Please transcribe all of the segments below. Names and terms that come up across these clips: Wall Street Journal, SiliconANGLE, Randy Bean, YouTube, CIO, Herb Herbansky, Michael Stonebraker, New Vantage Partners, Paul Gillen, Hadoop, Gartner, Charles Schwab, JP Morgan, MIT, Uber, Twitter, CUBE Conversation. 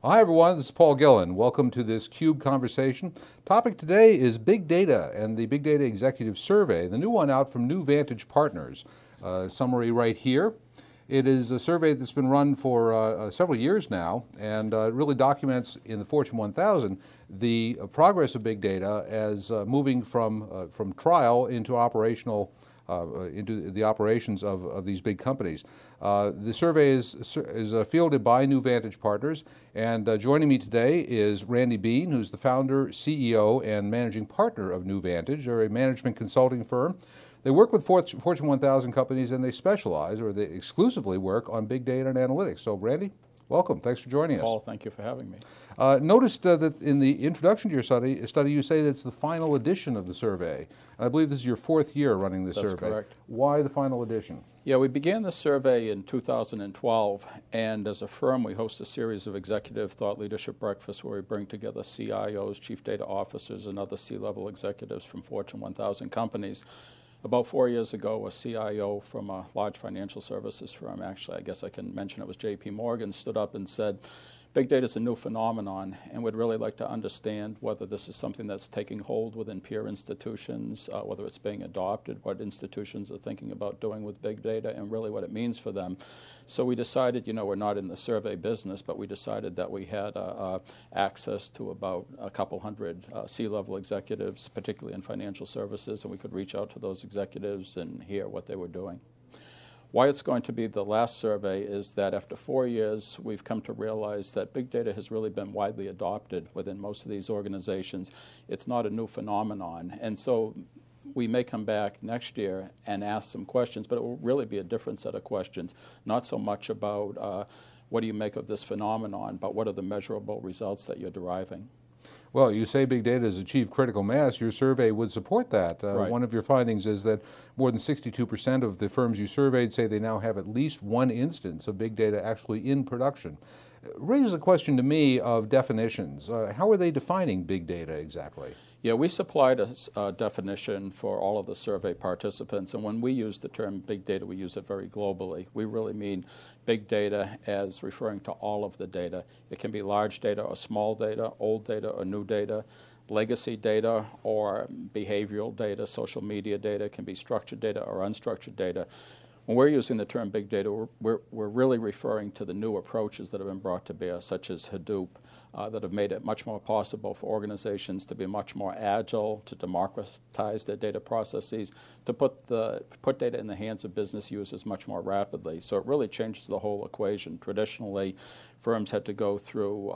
Hi everyone, this is Paul Gillen. Welcome to this CUBE Conversation. Topic today is Big Data and the Big Data Executive Survey, the new one out from New Vantage Partners. Summary right here. It is a survey that's been run for several years now, and it really documents in the Fortune 1000 the progress of big data as moving from trial into operational into the operations of these big companies. The survey is fielded by New Vantage Partners, and joining me today is Randy Bean, who's the founder, CEO, and managing partner of New Vantage. They're a management consulting firm. They work with Fortune 1000 companies, and they specialize, or they exclusively work on big data and analytics. So Randy, welcome. Thanks for joining us. Paul, thank you for having me. Noticed that in the introduction to your study, you say that it's the final edition of the survey. I believe this is your fourth year running this survey. That's correct. Why the final edition? Yeah, we began the survey in 2012, and as a firm, we host a series of executive thought leadership breakfasts where we bring together CIOs, chief data officers, and other C-level executives from Fortune 1000 companies. About 4 years ago, a CIO from a large financial services firm, actually, I guess I can mention it was JP Morgan, stood up and said, big data is a new phenomenon, and we'd really like to understand whether this is something that's taking hold within peer institutions, whether it's being adopted, what institutions are thinking about doing with big data, and really what it means for them. So we decided, you know, we're not in the survey business, but we decided that we had access to about a couple hundred C-level executives, particularly in financial services, and we could reach out to those executives and hear what they were doing. Why it's going to be the last survey is that after 4 years, we've come to realize that big data has really been widely adopted within most of these organizations. It's not a new phenomenon. And so we may come back next year and ask some questions, but it will really be a different set of questions, not so much about what do you make of this phenomenon, but what are the measurable results that you're deriving. Well, you say big data has achieved critical mass. Your survey would support that. Right. One of your findings is that more than 62% of the firms you surveyed say they now have at least one instance of big data actually in production. It raises a question to me of definitions. How are they defining big data exactly? Yeah, we supplied a definition for all of the survey participants, and when we use the term big data, we use it very globally. We really mean big data as referring to all of the data. It can be large data or small data, old data or new data, legacy data or behavioral data, social media data. It can be structured data or unstructured data. When we're using the term big data, we're really referring to the new approaches that have been brought to bear, such as Hadoop, that have made it much more possible for organizations to be much more agile, to democratize their data processes, to put data in the hands of business users much more rapidly. So it really changes the whole equation. Traditionally, firms had to go through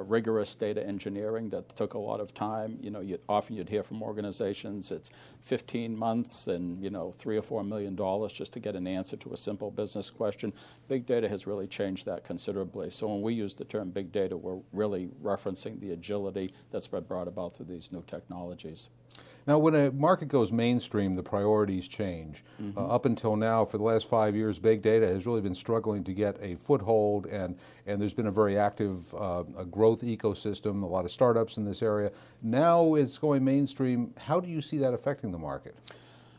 rigorous data engineering that took a lot of time. You know, often you'd hear from organizations it's 15 months and, you know, $3 or $4 million just to get an answer to a simple business question. Big data has really changed that considerably. So when we use the term big data, we're really referencing the agility that's been brought about through these new technologies. Now, when a market goes mainstream, the priorities change. Mm-hmm. Up until now, for the last 5 years, big data has really been struggling to get a foothold, and there's been a very active a growth ecosystem, a lot of startups in this area. Now it's going mainstream. How do you see that affecting the market?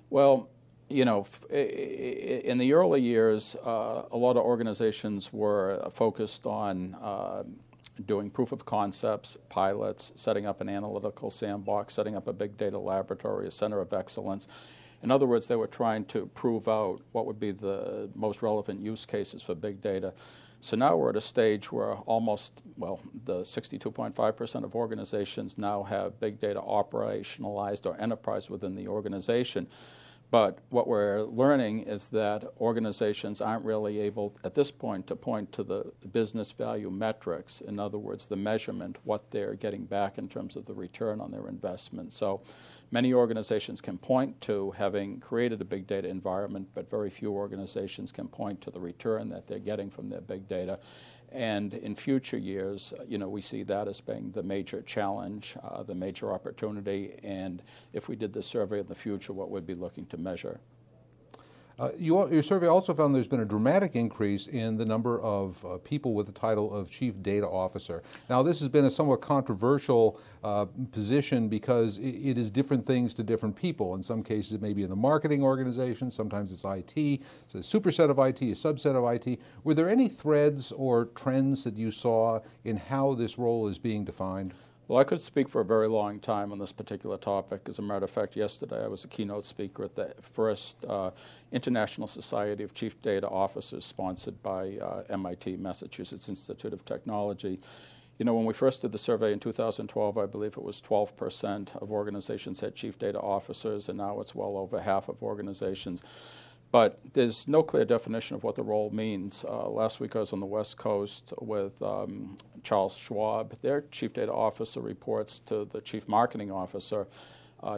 Well, you know, in the early years, a lot of organizations were focused on doing proof of concepts, pilots, setting up an analytical sandbox, setting up a big data laboratory, a center of excellence. In other words, they were trying to prove out what would be the most relevant use cases for big data. So now we're at a stage where almost, well, the 62.5% of organizations now have big data operationalized or enterprise within the organization. But what we're learning is that organizations aren't really able, at this point, to point to the business value metrics. In other words, the measurement, what they're getting back in terms of the return on their investment. So many organizations can point to having created a big data environment, but very few organizations can point to the return that they're getting from their big data. And in future years, you know, we see that as being the major challenge, the major opportunity, and if we did the survey in the future, what we'd be looking to measure. Your survey also found there's been a dramatic increase in the number of people with the title of Chief Data Officer. Now, this has been a somewhat controversial position because it is different things to different people. In some cases, it may be in the marketing organization, sometimes it's IT, so a superset of IT, a subset of IT. Were there any threads or trends that you saw in how this role is being defined? Well, I could speak for a very long time on this particular topic. As a matter of fact, yesterday I was a keynote speaker at the first International Society of Chief Data Officers sponsored by MIT, Massachusetts Institute of Technology. You know, when we first did the survey in 2012, I believe it was 12% of organizations had chief data officers, and now it's well over half of organizations. But there's no clear definition of what the role means. Last week I was on the West Coast with Charles Schwab. Their chief data officer reports to the chief marketing officer.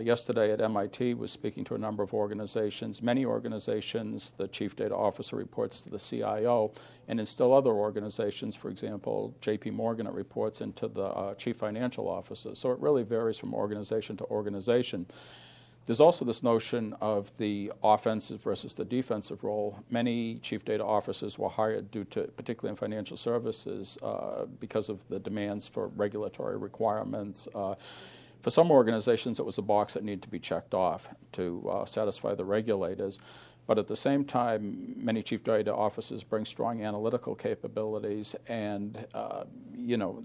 Yesterday at MIT was speaking to a number of organizations. Many organizations, the chief data officer reports to the CIO, and in still other organizations, for example, JP Morgan, it reports into the chief financial officer. So it really varies from organization to organization. There's also this notion of the offensive versus the defensive role. Many chief data officers were hired due to, particularly in financial services, because of the demands for regulatory requirements. For some organizations, it was a box that needed to be checked off to satisfy the regulators. But at the same time, many chief data officers bring strong analytical capabilities, and you know,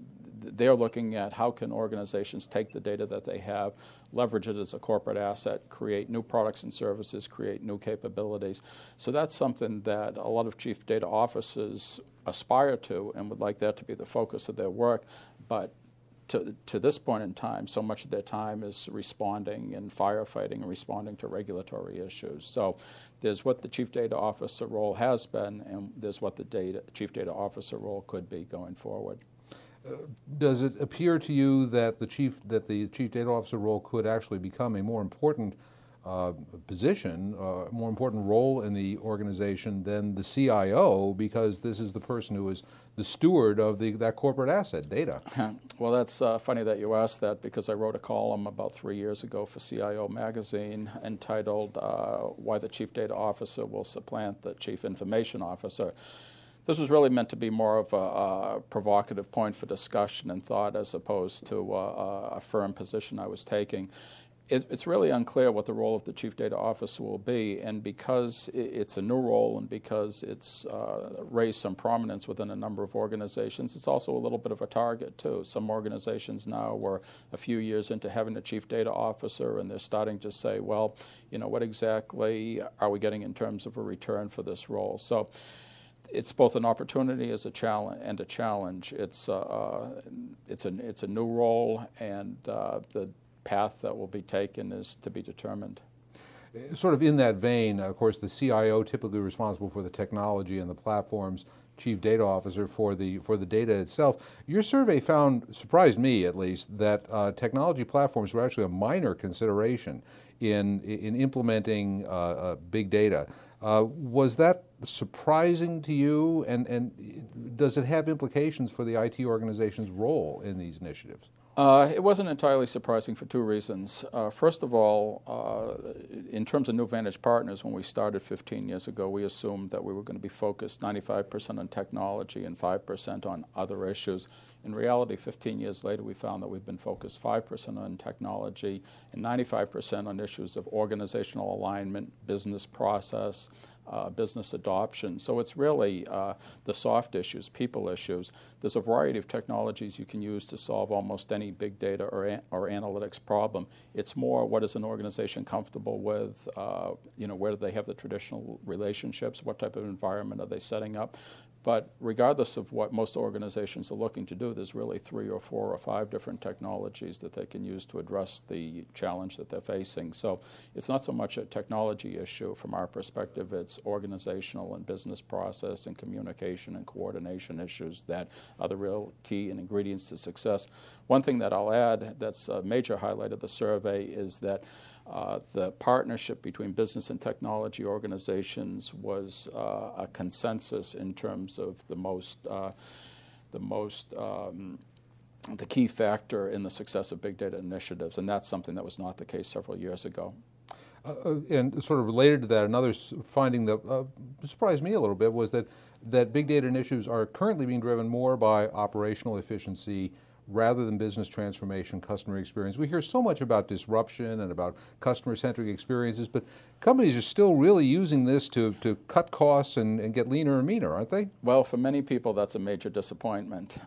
they're looking at how can organizations take the data that they have, leverage it as a corporate asset, create new products and services, create new capabilities. So that's something that a lot of chief data officers aspire to and would like that to be the focus of their work. But to this point in time, so much of their time is responding and firefighting and responding to regulatory issues. So there's what the chief data officer role has been, and there's what the chief data officer role could be going forward. Does it appear to you that the chief data officer role could actually become a more important position, a more important role in the organization than the CIO, because this is the person who is the steward of that corporate asset, data? Well, that's funny that you asked that, because I wrote a column about 3 years ago for CIO magazine entitled "Why the Chief Data Officer Will Supplant the Chief Information Officer." This was really meant to be more of a provocative point for discussion and thought as opposed to a firm position I was taking. It's really unclear what the role of the chief data officer will be, and because it's a new role and because it's raised some prominence within a number of organizations, it's also a little bit of a target too. Some organizations now are a few years into having a chief data officer, and they're starting to say, well, you know, what exactly are we getting in terms of a return for this role? So it's both an opportunity as a challenge and a challenge. It's a new role, and the path that will be taken is to be determined. Sort of in that vein, of course, the CIO typically responsible for the technology and the platforms, chief data officer for the data itself. Your survey found, surprised me at least, that technology platforms were actually a minor consideration in implementing big data. Was that surprising to you, and does it have implications for the IT organization's role in these initiatives? It wasn't entirely surprising for two reasons. First of all, in terms of New Vantage Partners, when we started 15 years ago, we assumed that we were going to be focused 95% on technology and 5% on other issues. In reality, 15 years later, we found that we've been focused 5% on technology and 95% on issues of organizational alignment, business process, business adoption. So it's really the soft issues, people issues. There's a variety of technologies you can use to solve almost any big data or analytics problem. It's more, what is an organization comfortable with? You know, where do they have the traditional relationships? What type of environment are they setting up? But regardless of what most organizations are looking to do, there's really 3 or 4 or 5 different technologies that they can use to address the challenge that they're facing. So it's not so much a technology issue from our perspective. It's organizational and business process and communication and coordination issues that are the real key and ingredients to success. One thing that I'll add that's a major highlight of the survey is that the partnership between business and technology organizations was a consensus in terms of the key factor in the success of big data initiatives, and that's something that was not the case several years ago. And sort of related to that, another finding that surprised me a little bit was that big data initiatives are currently being driven more by operational efficiency rather than business transformation, customer experience. We hear so much about disruption and about customer-centric experiences, but companies are still really using this to cut costs and get leaner and meaner, aren't they? Well, for many people, that's a major disappointment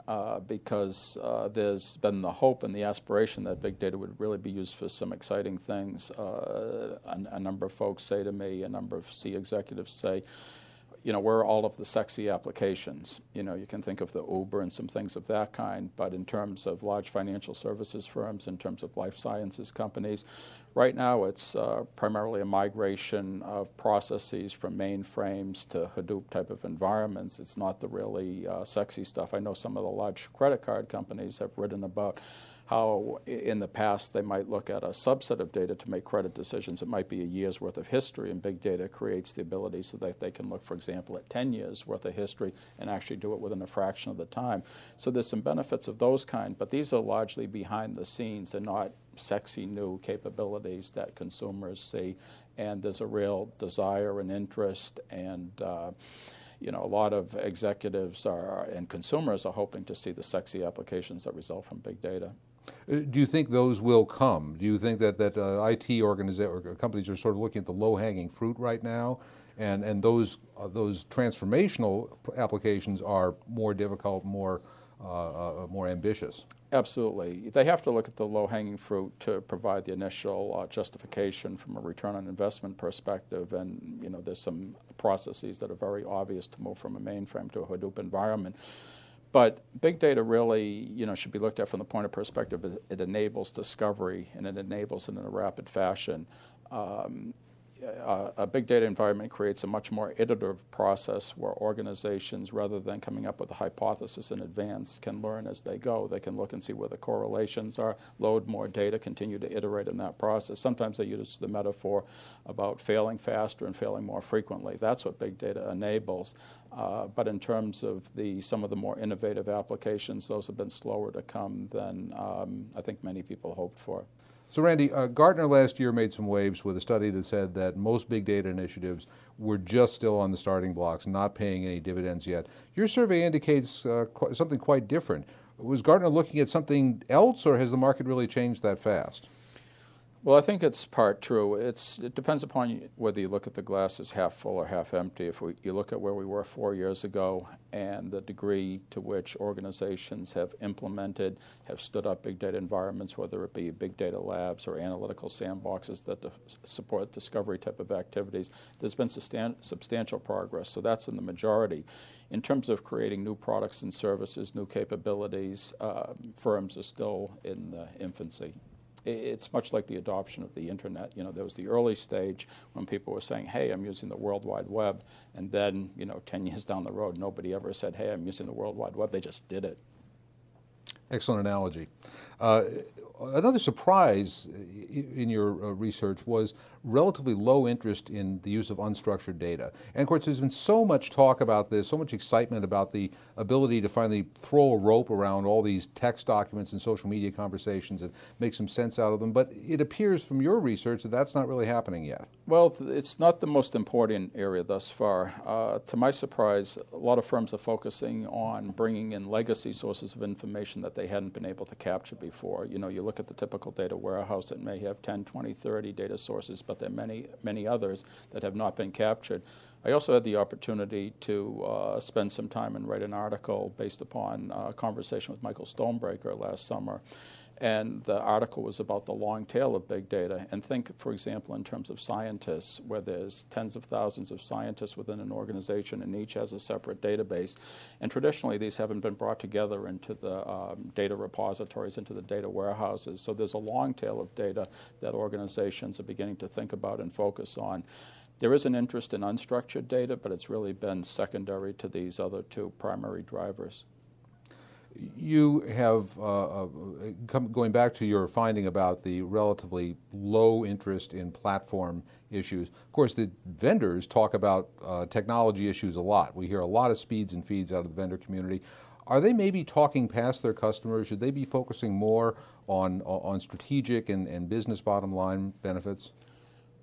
because there's been the hope and the aspiration that big data would really be used for some exciting things. A number of folks say to me, a number of C executives say, you know, where are all of the sexy applications? You know, you can think of the Uber and some things of that kind, but in terms of large financial services firms, in terms of life sciences companies, right now it's primarily a migration of processes from mainframes to Hadoop type of environments. It's not the really sexy stuff. I know some of the large credit card companies have written about how in the past they might look at a subset of data to make credit decisions. It might be a year's worth of history, and big data creates the ability so that they can look, for example, at 10 years worth of history and actually do it within a fraction of the time. So there's some benefits of those kind, but these are largely behind the scenes. They're not sexy new capabilities that consumers see, and there's a real desire and interest, and you know, a lot of executives and consumers are hoping to see the sexy applications that result from big data. Do you think those will come? Do you think that IT organizations or companies are sort of looking at the low-hanging fruit right now, and those transformational applications are more difficult, more ambitious? Absolutely. They have to look at the low-hanging fruit to provide the initial justification from a return on investment perspective, and you know, there's some processes that are very obvious to move from a mainframe to a Hadoop environment. But big data really, you know, should be looked at from the point of perspective is it enables discovery, and it enables it in a rapid fashion. A big data environment creates a much more iterative process where organizations, rather than coming up with a hypothesis in advance, can learn as they go. They can look and see where the correlations are, load more data, continue to iterate in that process. Sometimes they use the metaphor about failing faster and failing more frequently. That's what big data enables. But in terms of some of the more innovative applications, those have been slower to come than I think many people hoped for. So Randy, Gartner last year made some waves with a study that said that most big data initiatives were just still on the starting blocks, not paying any dividends yet. Your survey indicates something quite different. Was Gartner looking at something else, or has the market really changed that fast? Well, I think it's part true. It depends upon whether you look at the glass as half full or half empty. If you look at where we were 4 years ago and the degree to which organizations have implemented, have stood up big data environments, whether it be big data labs or analytical sandboxes that support discovery type of activities, there's been substantial progress. So that's in the majority. In terms of creating new products and services, new capabilities, firms are still in the infancy. It's much like the adoption of the internet. You know, there was the early stage when people were saying, hey, I'm using the World Wide Web. And then, you know, 10 years down the road, nobody ever said, hey, I'm using the World Wide Web. They just did it. Excellent analogy. Another surprise in your research was relatively low interest in the use of unstructured data. And of course, there's been so much talk about this, so much excitement about the ability to finally throw a rope around all these text documents and social media conversations and make some sense out of them. But it appears from your research that that's not really happening yet. Well, it's not the most important area thus far. To my surprise, a lot of firms are focusing on bringing in legacy sources of information that they hadn't been able to capture before. You know, you look at the typical data warehouse, it may have 10, 20, 30 data sources, but there are many, many others that have not been captured. I also had the opportunity to spend some time and write an article based upon a conversation with Michael Stonebraker last summer. And the article was about the long tail of big data. And think, for example, in terms of scientists, where there's tens of thousands of scientists within an organization, and each has a separate database. And traditionally, these haven't been brought together into the data repositories, into the data warehouses. So there's a long tail of data that organizations are beginning to think about and focus on. There is an interest in unstructured data, but it's really been secondary to these other two primary drivers. You have, going back to your finding about the relatively low interest in platform issues, of course the vendors talk about technology issues a lot. We hear a lot of speeds and feeds out of the vendor community. Are they maybe talking past their customers? Should they be focusing more on strategic and business bottom line benefits?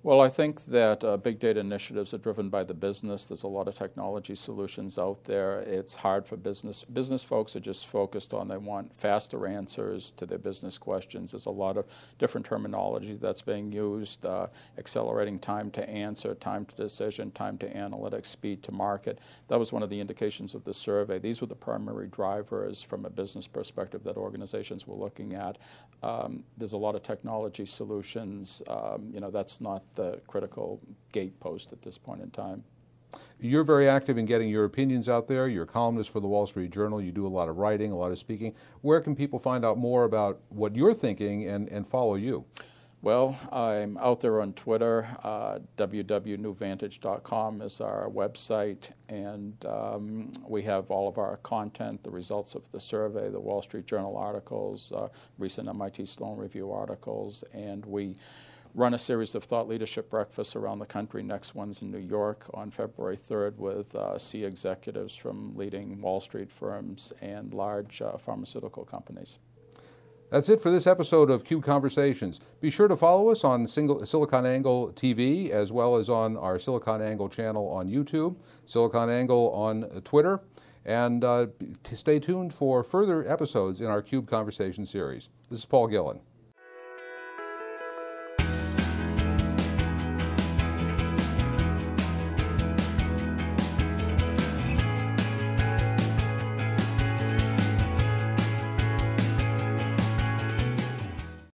Well, I think that big data initiatives are driven by the business. There's a lot of technology solutions out there. It's hard for business. Business folks are just focused on they want faster answers to their business questions. There's a lot of different terminology that's being used, accelerating time to answer, time to decision, time to analytics, speed to market. That was one of the indications of the survey. These were the primary drivers from a business perspective that organizations were looking at. There's a lot of technology solutions. You know, that's not the critical gatepost at this point in time. You're very active in getting your opinions out there. You're a columnist for the Wall Street Journal. You do a lot of writing, a lot of speaking. Where can people find out more about what you're thinking and follow you? Well, I'm out there on Twitter. www.newvantage.com is our website, and we have all of our content, the results of the survey, the Wall Street Journal articles, recent MIT Sloan Review articles, and we run a series of thought leadership breakfasts around the country. Next one's in New York on February 3rd with C executives from leading Wall Street firms and large pharmaceutical companies. That's it for this episode of CUBE Conversations. Be sure to follow us on SiliconANGLE TV, as well as on our SiliconANGLE channel on YouTube, SiliconANGLE on Twitter, and stay tuned for further episodes in our CUBE Conversation series. This is Paul Gillen.